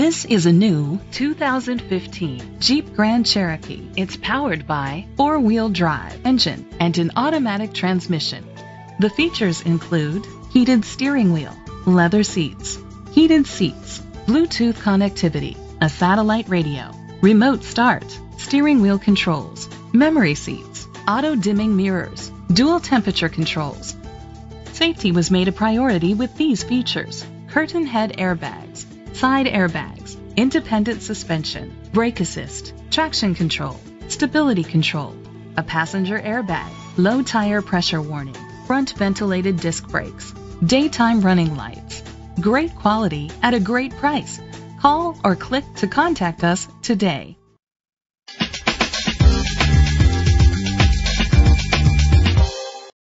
This is a new 2015 Jeep Grand Cherokee. It's powered by four-wheel drive engine and an automatic transmission. The features include heated steering wheel, leather seats, heated seats, Bluetooth connectivity, a satellite radio, remote start, steering wheel controls, memory seats, auto-dimming mirrors, dual temperature controls. Safety was made a priority with these features: curtain head airbags, side airbags, independent suspension, brake assist, traction control, stability control, a passenger airbag, low tire pressure warning, front ventilated disc brakes, daytime running lights. Great quality at a great price. Call or click to contact us today.